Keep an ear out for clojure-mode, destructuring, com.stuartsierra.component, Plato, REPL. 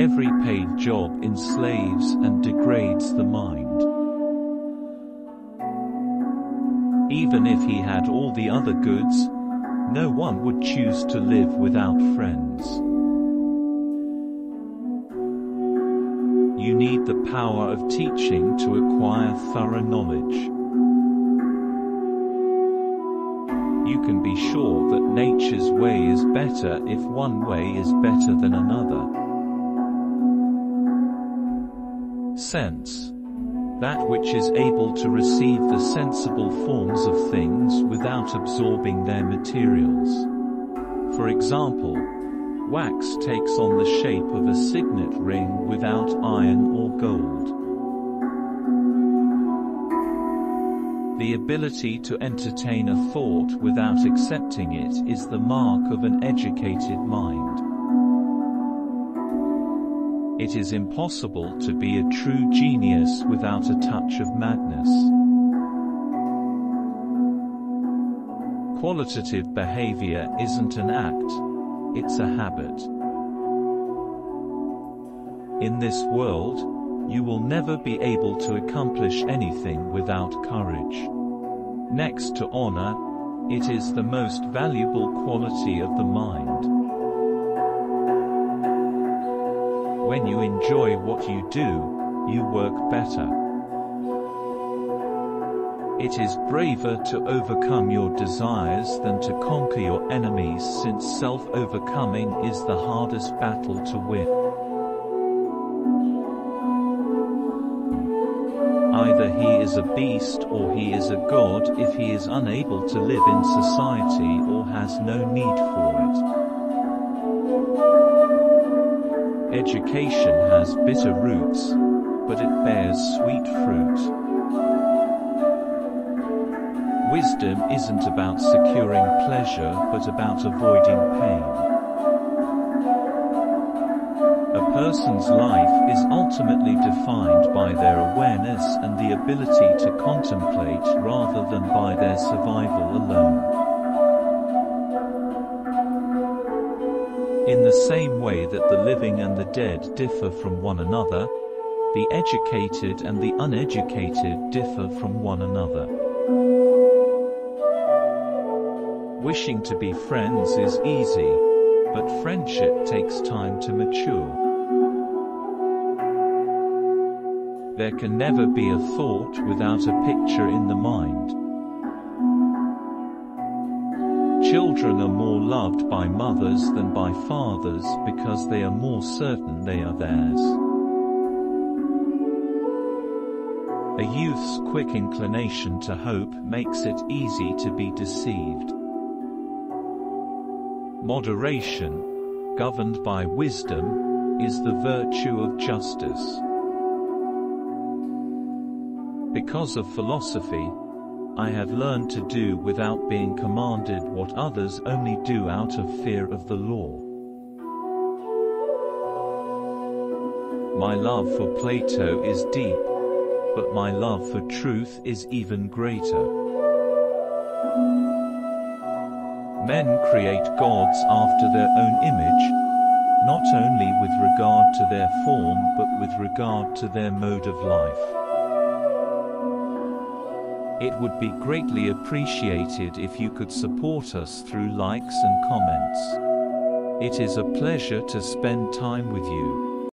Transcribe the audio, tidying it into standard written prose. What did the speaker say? Every paid job enslaves and degrades the mind. Even if he had all the other goods, no one would choose to live without friends. You need the power of teaching to acquire thorough knowledge. You can be sure that nature's way is better if one way is better than another. Sense. That which is able to receive the sensible forms of things without absorbing their materials. For example, wax takes on the shape of a signet ring without iron or gold. The ability to entertain a thought without accepting it is the mark of an educated mind. It is impossible to be a true genius without a touch of madness. Qualitative behavior isn't an act, it's a habit. In this world, you will never be able to accomplish anything without courage. Next to honor, it is the most valuable quality of the mind. When you enjoy what you do, you work better. It is braver to overcome your desires than to conquer your enemies, since self-overcoming is the hardest battle to win. Either he is a beast or he is a god if he is unable to live in society or has no need for it. Education has bitter roots, but it bears sweet fruit. Wisdom isn't about securing pleasure, but about avoiding pain. A person's life is ultimately defined by their awareness and the ability to contemplate rather than by their survival alone. In the same way that the living and the dead differ from one another, the educated and the uneducated differ from one another. Wishing to be friends is easy, but friendship takes time to mature. There can never be a thought without a picture in the mind. Children are more loved by mothers than by fathers because they are more certain they are theirs. A youth's quick inclination to hope makes it easy to be deceived. Moderation, governed by wisdom, is the virtue of justice. Because of philosophy, I have learned to do without being commanded what others only do out of fear of the law. My love for Plato is deep, but my love for truth is even greater. Men create gods after their own image, not only with regard to their form but with regard to their mode of life. It would be greatly appreciated if you could support us through likes and comments. It is a pleasure to spend time with you.